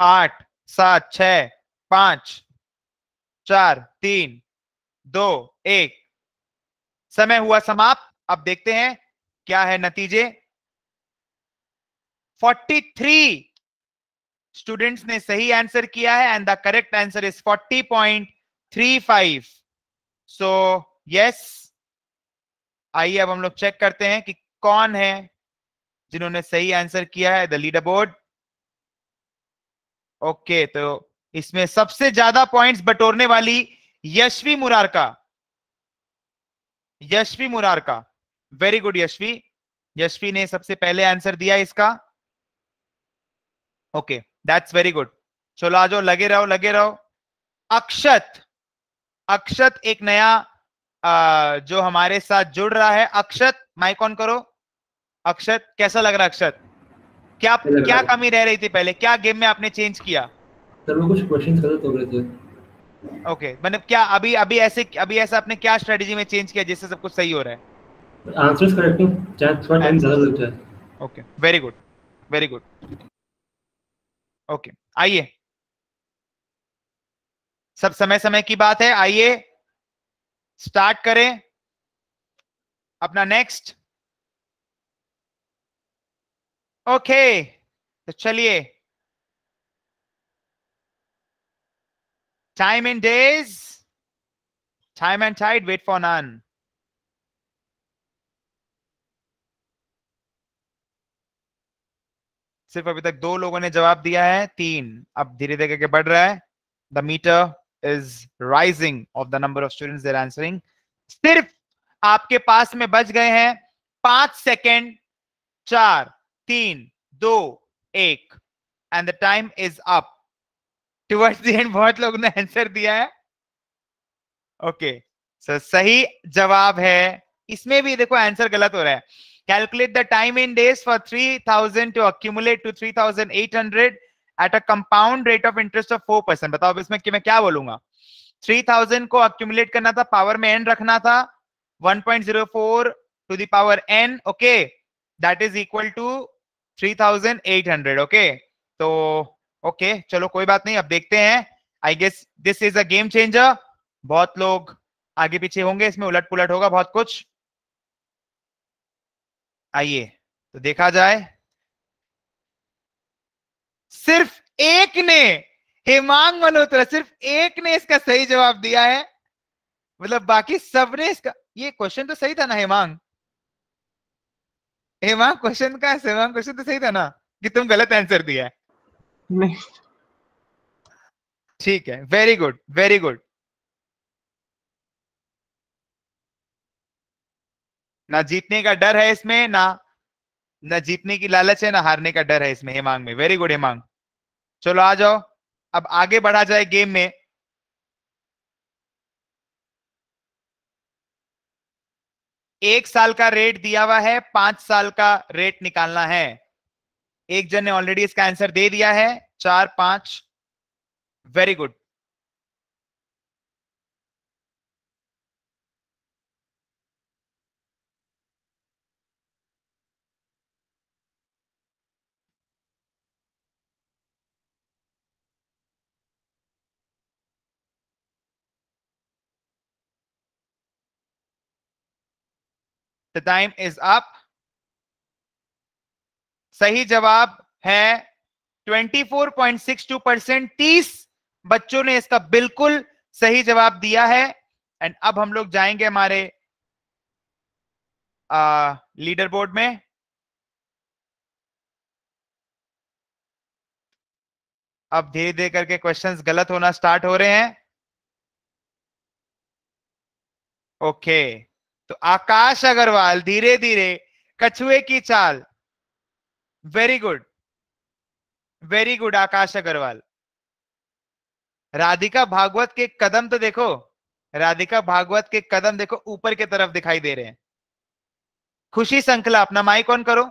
आठ, सात, छह, पांच, चार, तीन, दो, एक। समय हुआ समाप्त। अब देखते हैं क्या है नतीजे। तैंतालीस स्टूडेंट्स ने सही आंसर किया है and the correct answer is चालीस point three five. So yes, आइए अब हम लोग चेक करते हैं कि कौन है जिन्होंने सही आंसर किया है the leader board. Okay okay, तो इसमें सबसे ज्यादा पॉइंट्स बटोरने वाली यशवी मुरारका, यशवी मुरारका, वेरी गुड यशवी, यशवी ने सबसे पहले आंसर दिया इसका। Okay, that's very good. चलो आ जाओ, लगे रहो लगे रहो। अक्षत, अक्षत एक नया आ, जो हमारे साथ जुड़ रहा है। अक्षत माइक ऑन करो। अक्षत कैसा लग रहा है? अक्षत क्या क्या कमी रह रही थी पहले, क्या गेम में आपने चेंज किया? सर कुछ क्वेश्चंस गलत हो गए थे। ओके, मतलब क्या अभी अभी ऐसे अभी ऐसा आपने क्या स्ट्रेटजी में चेंज किया जिससे सब कुछ सही हो रहा है? आंसर्स करेक्ट हैं, चाहे थोड़ा टाइम ज्यादा लगता है। Okay, very good very good. Okay, आइए, सब समय समय की बात है, आइए स्टार्ट करें अपना नेक्स्ट। ओके okay, तो चलिए, time in days, time and tide, wait for none. सिर्फ अभी तक दो लोगों ने जवाब दिया है, तीन, अब धीरे धीरे करके बढ़ रहा है। The meter is rising of the number of students there answering. सिर्फ आपके पास में बच गए हैं पांच सेकेंड, चार, तीन, दो, एक, and the time is up. Towards the end बहुत लोगों ने आंसर दिया है। ओके okay, सो so सही जवाब है, इसमें भी देखो आंसर गलत हो रहा है। Calculate the time in days for three thousand to accumulate to three thousand eight hundred at a compound rate of interest of four percent. बताओ इसमें कि मैं क्या बोलूंगा? थ्री थाउजेंड को अक्यूमुलेट करना था, पावर में एन रखना था, one point zero four to the power N. Okay, that is equal to three thousand eight hundred. Okay, तो ओके okay, चलो कोई बात नहीं, अब देखते हैं। I guess this is a game changer. बहुत लोग आगे पीछे होंगे, इसमें उलट पुलट होगा बहुत कुछ। आइए तो देखा जाए। सिर्फ एक ने, हिमांग मल्होत्रा, सिर्फ एक ने इसका सही जवाब दिया है। मतलब बाकी सबने इसका, ये क्वेश्चन तो सही था ना हिमांग? हेमा क्वेश्चन का सेवन क्वेश्चन तो सही था ना कि तुम गलत आंसर दिया है? नहीं ठीक है, वेरी गुड वेरी गुड। ना जीतने का डर है इसमें, ना ना जीतने की लालच है, ना हारने का डर है इसमें हेमांग में। वेरी गुड हेमांग, चलो आ जाओ अब आगे बढ़ा जाए गेम में। एक साल का रेट दिया हुआ है, पांच साल का रेट निकालना है। एक जन ने ऑलरेडी इसका आंसर दे दिया है, चार पांच, very good. The time is up. सही जवाब है चौबीस पॉइंट सिक्स टू परसेंट। तीस बच्चों ने इसका बिल्कुल सही जवाब दिया है। एंड अब हम लोग जाएंगे हमारे लीडर बोर्ड में। अब धीरे धीरे करके क्वेश्चंस गलत होना स्टार्ट हो रहे हैं। Okay okay. तो आकाश अग्रवाल धीरे धीरे कछुए की चाल, very good very good Akash Agarwal. Radhika Bhagwat के कदम तो देखो, राधिका भागवत के कदम देखो ऊपर की तरफ दिखाई दे रहे हैं। खुशी श्रृंखला अपना माइक ऑन करो।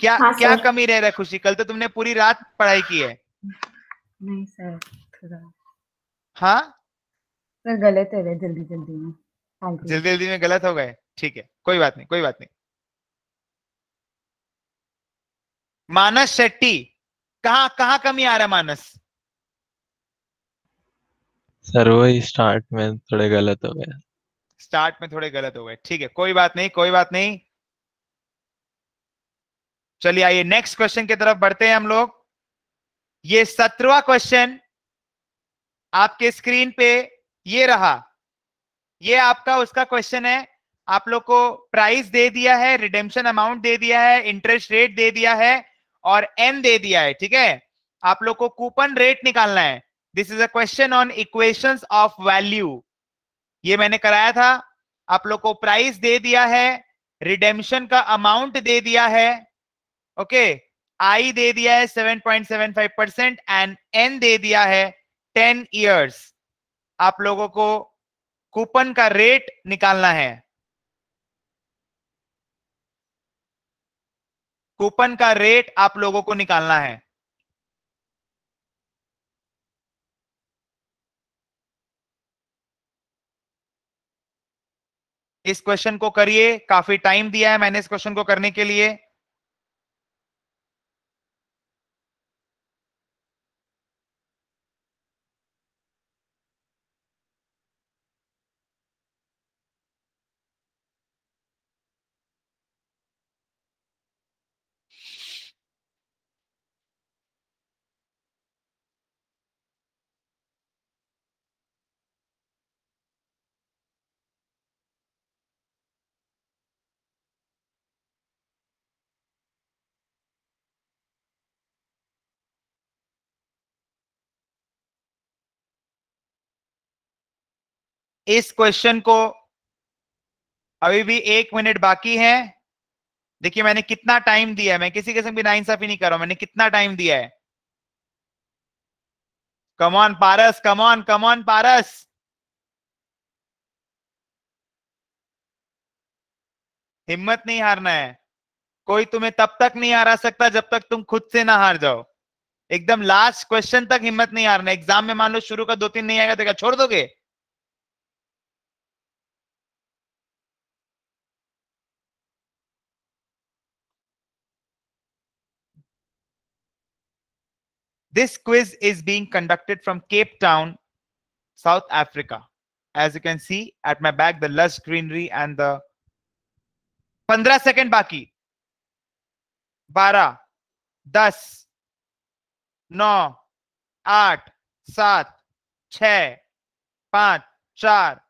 क्या हाँ क्या कमी रह रहा है खुशी? कल तो तुमने पूरी रात पढ़ाई की है। नहीं सर थोड़ा हाँ सर गलत है, जल्दी जल्दी में जल्दी जल्दी में गलत हो गए। ठीक है कोई बात नहीं कोई बात नहीं। मानस शेट्टी कहाँ कहाँ कमी आ रहा है मानस? सर वही स्टार्ट में थोड़े गलत हो गए, स्टार्ट में थोड़े गलत हो गए। ठीक है कोई बात नहीं कोई बात नहीं। चलिए आइए नेक्स्ट क्वेश्चन की तरफ बढ़ते हैं हम लोग। ये सत्रहवां क्वेश्चन आपके स्क्रीन पे ये रहा, ये आपका उसका क्वेश्चन है। आप लोग को प्राइस दे दिया है, रिडेम्पशन अमाउंट दे दिया है, इंटरेस्ट रेट दे दिया है और एन दे दिया है। ठीक है आप लोग को कूपन रेट निकालना है। This is a question on equations of value. ये मैंने कराया था। आप लोग को प्राइस दे दिया है, रिडेम्पशन का अमाउंट दे दिया है, ओके आई दे दिया है seven point seven five percent and N दे दिया है टेन इयर्स। आप लोगों को कूपन का रेट निकालना है। कूपन का रेट आप लोगों को निकालना है। इस क्वेश्चन को करिए, काफी टाइम दिया है मैंने इस क्वेश्चन को करने के लिए। इस क्वेश्चन को अभी भी एक मिनट बाकी है। देखिए मैंने कितना टाइम दिया है, मैं किसी किस्म की नाइंसाफी नहीं कर रहा हूं, मैंने कितना टाइम दिया है। Come on Paras, come on come on Paras. हिम्मत नहीं हारना है। कोई तुम्हें तब तक नहीं हरा सकता जब तक तुम खुद से ना हार जाओ। एकदम लास्ट क्वेश्चन तक हिम्मत नहीं हारना। एग्जाम में मान लो शुरू का दो तीन नहीं आएगा तो क्या छोड़ दोगे? This quiz is being conducted from Cape Town, South Africa. As you can see at my back, the lush greenery and the fifteen second baki. बारह, दस, नौ, आठ, सात, छह, पाँच, चार.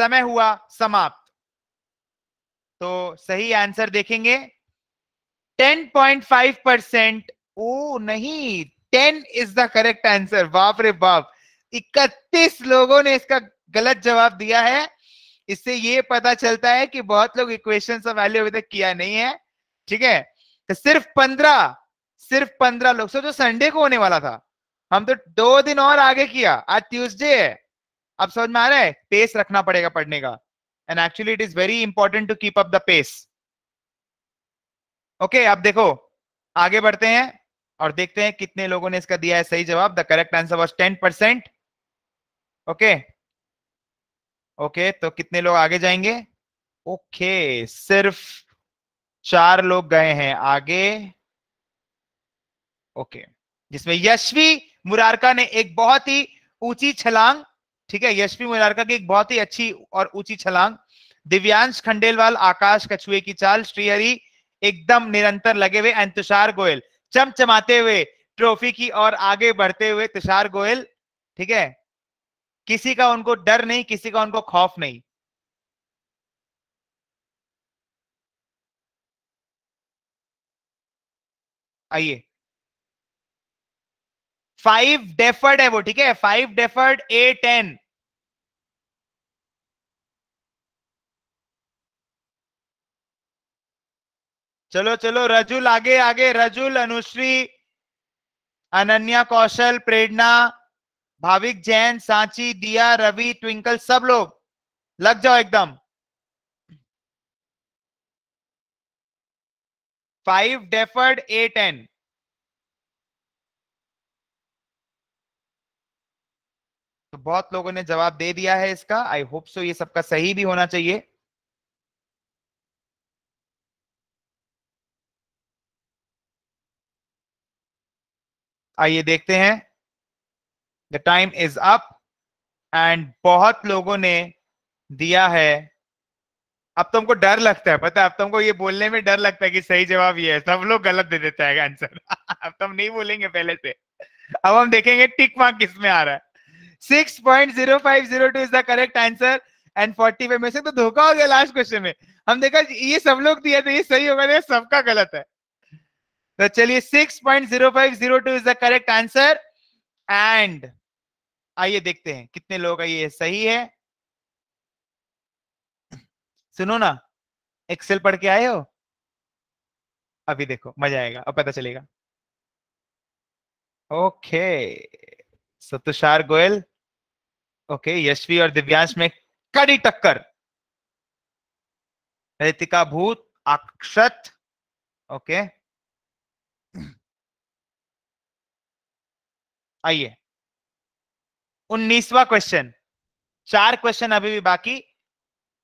समय हुआ समाप्त। तो सही आंसर देखेंगे टेन पॉइंट फाइव परसेंट। ओ नहीं, ten is the correct answer. बाप रे बाप, इकतीस लोगों ने इसका गलत जवाब दिया है। इससे ये पता चलता है कि बहुत लोग इक्वेशन का वैल्यू अभी तक किया नहीं है। ठीक है, तो सिर्फ पंद्रह सिर्फ पंद्रह लोग। सो जो संडे को होने वाला था हम तो दो दिन और आगे किया, आज ट्यूसडे है। अब समझ में आ रहा है, पेस रखना पड़ेगा पढ़ने का। And actually it is very important to keep up the pace. Okay, अब देखो आगे बढ़ते हैं और देखते हैं कितने लोगों ने इसका दिया है सही जवाब। The correct answer was ten percent. Okay okay, तो कितने लोग आगे जाएंगे? ओके okay, सिर्फ चार लोग गए हैं आगे। ओके okay, जिसमें यशवी मुरारका ने एक बहुत ही ऊंची छलांग, ठीक है, यशवी मुरारका की एक बहुत ही अच्छी और ऊंची छलांग, दिव्यांश खंडेलवाल, आकाश कछुए की चाल, श्रीहरि एकदम निरंतर लगे हुए, एंड तुषार गोयल चमचमाते हुए ट्रॉफी की और आगे बढ़ते हुए तुषार गोयल। ठीक है, किसी का उनको डर नहीं, किसी का उनको खौफ नहीं। आइए, फाइव डेफर्ड है वो, ठीक है, फाइव डेफर्ड ए टेन। चलो चलो, रजुल आगे आगे, रजुल, अनुश्री, अनन्या कौशल, प्रेरणा, भाविक जैन, सांची, दिया, रवि, ट्विंकल, सब लोग लग जाओ एकदम। Five deferred a ten. तो बहुत लोगों ने जवाब दे दिया है इसका। आई होप सो ये सबका सही भी होना चाहिए। आइए देखते हैं, the time is up and बहुत लोगों ने दिया है। अब तो हमको डर लगता है, पता है, अब तो हमको ये बोलने में डर लगता है कि सही जवाब ये है, सब लोग गलत दे देता है आंसर। अब तो हम नहीं बोलेंगे पहले से, अब हम देखेंगे टिक मार्क किसमें आ रहा है। Six point zero five zero two is the correct answer and forty five में से। तो धोखा हो गया लास्ट क्वेश्चन में, हम देखा ये सब लोग दिया तो ये सही होगा ना, सबका गलत है। तो चलिए, six point zero five zero two is the correct answer and आइए देखते हैं कितने लोग का ये सही है। सुनो ना, एक्सेल पढ़ के आए हो? अभी देखो मजा आएगा, अब पता चलेगा। Okay so Tushar Goyal, okay Yashvi और दिव्यांश में कड़ी टक्कर, रितिका भूत, अक्षत, ओके आइए उन्नीसवां क्वेश्चन। चार क्वेश्चन अभी भी बाकी,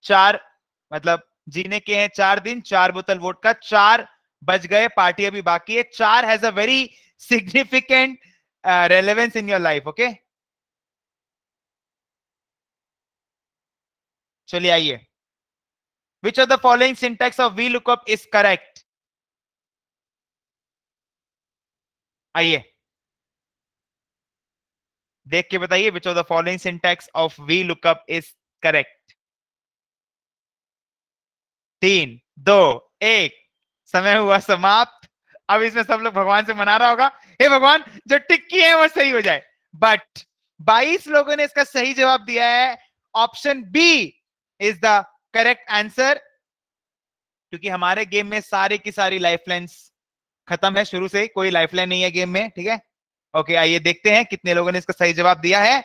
चार मतलब जीने के हैं चार दिन, चार बोतल वोट का, चार बज गए, पार्टी अभी बाकी है। चार has a very significant relevance in your life. Okay चलिए आइए, which of the following syntax of V lookup is correct? आइए देख के बताइए, which of the following syntax of V lookup is correct? तीन, दो, एक, समय हुआ समाप्त। अब इसमें सब लोग भगवान से मना रहा होगा, हे भगवान जो टिक्की है वो सही हो जाए। बट बाईस लोगों ने इसका सही जवाब दिया है, option B is the correct answer. क्योंकि हमारे गेम में सारे की सारी लाइफलाइंस खत्म है, शुरू से ही कोई लाइफलाइन नहीं है गेम में। ठीक है, ओके आइए देखते हैं कितने लोगों ने इसका सही जवाब दिया है।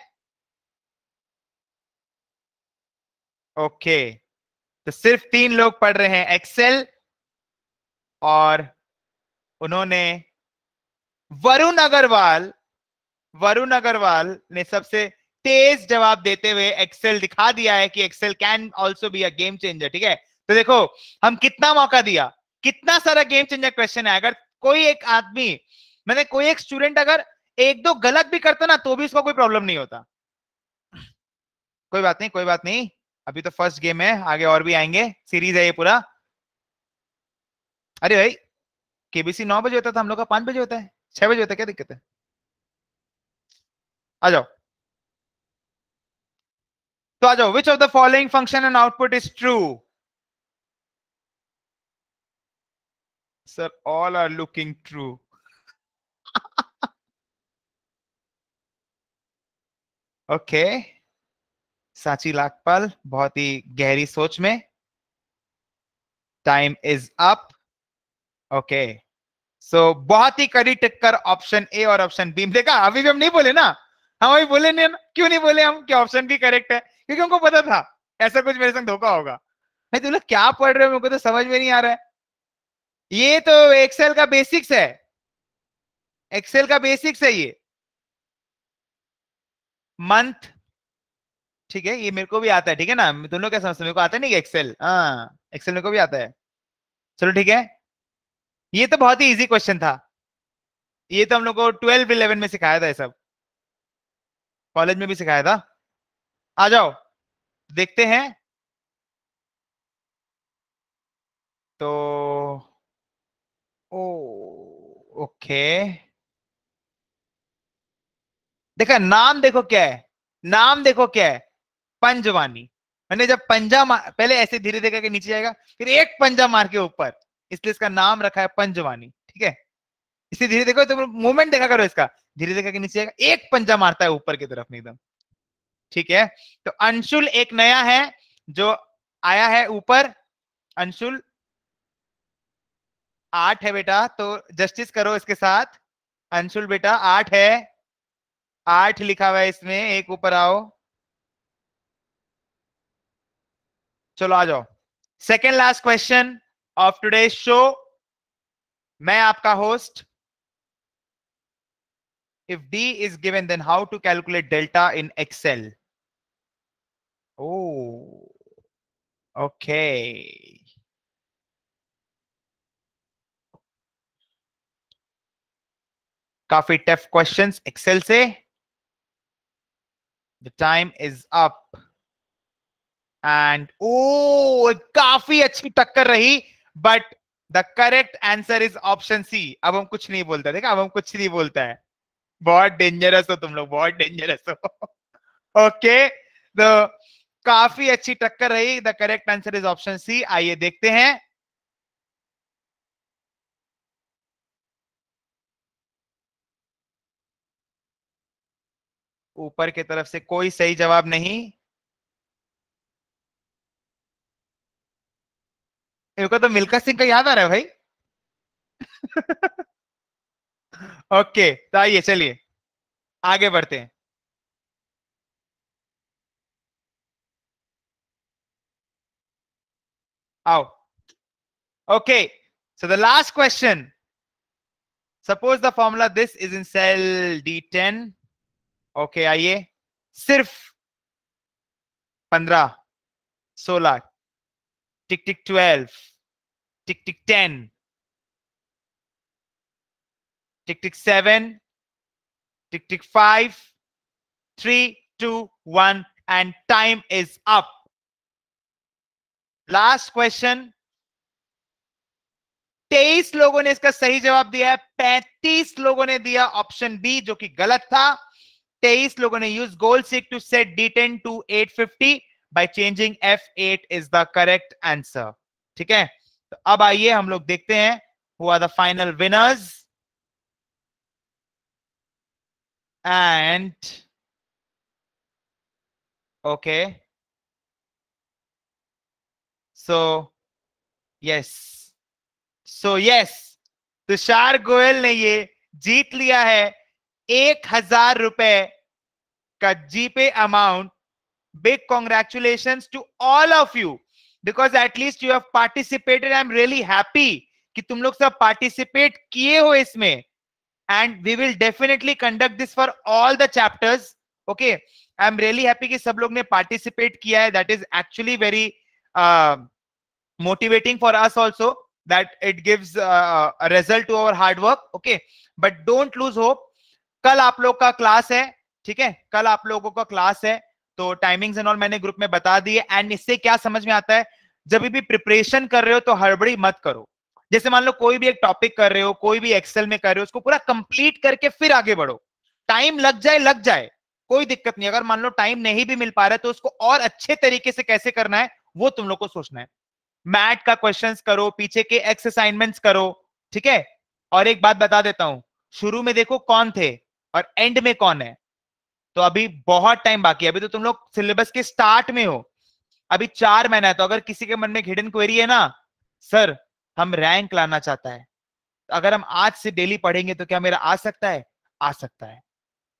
ओके तो सिर्फ तीन लोग पढ़ रहे हैं एक्सेल, और उन्होंने वरुण अग्रवाल वरुण अग्रवाल ने सबसे तेज जवाब देते हुए एक्सेल दिखा दिया है कि Excel can also be a game changer. ठीक है, तो देखो हम कितना मौका दिया, कितना सारा गेम चेंजर क्वेश्चन है। अगर कोई एक आदमी, मैंने कोई एक स्टूडेंट अगर एक दो गलत भी करता ना तो भी इसको कोई प्रॉब्लम नहीं होता। कोई बात नहीं, कोई बात नहीं, अभी तो फर्स्ट गेम है, आगे और भी आएंगे, सीरीज है ये पूरा। अरे भाई केबीसी नौ बजे होता था, हम लोग का पांच बजे होता है, छह बजे होता है, क्या दिक्कत है? आ जाओ, तो आ जाओ। Which of the following function and output is true? Sir, all are looking true. Okay okay. Sachi Lakhpal बहुत ही गहरी सोच में. Time is up. Okay so बहुत ही कड़ी टक्कर ऑप्शन ए और ऑप्शन बी में. देखा अभी भी हम नहीं बोले ना, हम अभी बोले नहीं ना. क्यों नहीं बोले हम कि ऑप्शन बी करेक्ट है? क्योंकि हमको पता था ऐसा कुछ मेरे संग धोखा होगा. भाई तुम लोग क्या पढ़ रहे हो, मुझे तो समझ में नहीं आ रहा है. ये तो एक्सेल का बेसिक्स है, एक्सेल का बेसिक्स है ये. मंथ ठीक है, ये मेरे को भी आता है. ठीक है ना, तुम लोग क्या समझते हो मेरे को आता नहीं एक्सेल? हाँ एक्सेल मेरे को भी आता है. चलो ठीक है, ये तो बहुत ही इजी क्वेश्चन था. ये तो हम लोग को ट्वेल्व इलेवन में सिखाया था, ये सब कॉलेज में भी सिखाया था. आ जाओ देखते हैं. तो ओ ओके देखा, नाम देखो क्या है, नाम देखो क्या है, पंजवानी. मैंने जब पंजा पहले ऐसे धीरे धीरे करके नीचे जाएगा, फिर एक पंजा मार के ऊपर, इसलिए इसका नाम रखा है पंजवानी. ठीक है, इसे धीरे देखो, तुम मूवमेंट देखा करो इसका, धीरे धीरे करके नीचे जाएगा, एक पंजा मारता है ऊपर की तरफ एकदम. ठीक है, तो अंशुल एक नया है जो आया है ऊपर. अंशुल आठ है बेटा, तो जस्टिस करो इसके साथ. अंशुल बेटा आठ है, आठ लिखा हुआ है इसमें, एक ऊपर आओ. चलो आ जाओ. Second last question of today show. मैं आपका host. If D is given then how to calculate delta in Excel. Oh okay काफी टफ क्वेश्चंस एक्सेल से. The time is up and oh काफी अच्छी टक्कर रही, but the correct answer is option C. अब हम कुछ नहीं बोलते. देखा अब हम कुछ नहीं बोलता है. बहुत डेंजरस हो तुम लोग, बहुत डेंजरस हो. ओके तो काफी अच्छी टक्कर रही. The correct answer is option C. आइए देखते हैं. ऊपर की तरफ से कोई सही जवाब नहीं. इनको तो मिल्खा सिंह का याद आ रहा है भाई. ओके तो आइए चलिए आगे बढ़ते हैं. आओ. Okay so the last question. Suppose the formula this is in cell D ten. Okay okay, आइए सिर्फ पंद्रह सोलह tick tick twelve tick tick ten tick tick seven tick tick five three two one and time is up. Last question. तेईस लोगों ने इसका सही जवाब दिया है, पैंतीस लोगों ने दिया ऑप्शन बी जो कि गलत था. तेईस लोगों ने use goal seek to set D ten to eight fifty by changing F eight is the correct answer. ठीक है तो अब आइए हम लोग देखते हैं who are the final winners and okay so yes so yes Tushar Goyal ने ये जीत लिया है. एक हजार रुपए का GPay amount. Big congratulations to all of you because at least you have participated. I am really happy कि तुम लोग सब पार्टिसिपेट किए हो इसमें and we will definitely conduct this for all the chapters. Okay I am really happy कि सब लोग ने पार्टिसिपेट किया है. That is actually very motivating for us also that it gives a result to our hard work. Okay but don't lose hope. कल आप लोग का क्लास है. ठीक है कल आप लोगों का क्लास है तो टाइमिंग्स एंड ऑल मैंने ग्रुप में बता दिए. एंड इससे क्या समझ में आता है, जब भी प्रिपरेशन कर रहे हो तो हड़बड़ी मत करो. जैसे मान लो कोई भी एक टॉपिक कर रहे हो, कोई भी एक्सेल में कर रहे हो, उसको पूरा कंप्लीट करके फिर आगे बढ़ो. टाइम लग जाए लग जाए कोई दिक्कत नहीं. अगर मान लो टाइम नहीं भी मिल पा रहा है तो उसको और अच्छे तरीके से कैसे करना है वो तुम लोग को सोचना है. मैट का क्वेश्चन करो, पीछे के एक्स असाइनमेंट्स करो. ठीक है। और एक बात बता देता हूं, शुरू में देखो कौन थे और एंड में कौन है। तो अभी बहुत टाइम बाकी है, अभी तो तुम लोग सिलेबस के स्टार्ट में हो, अभी चार महीना है। तो अगर किसी के मन में हिडन क्वेरी है ना, सर हम रैंक लाना चाहता है, तो अगर हम आज से डेली पढ़ेंगे तो क्या मेरा आ सकता है? आ सकता है।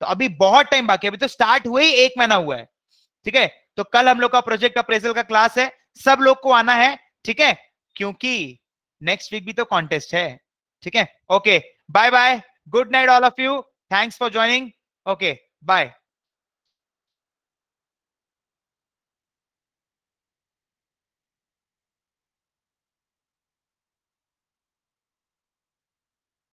तो अभी बहुत टाइम बाकी है, अभी तो स्टार्ट हुए ही एक महीना हुआ है, ठीक है। तो कल हम लोग का प्रोजेक्ट अप्रेजल का क्लास है, सब लोग को आना है, ठीक है, क्योंकि नेक्स्ट वीक भी तो कॉन्टेस्ट है, ठीक है। Okay, bye bye, good night all of you, thanks for joining, okay bye.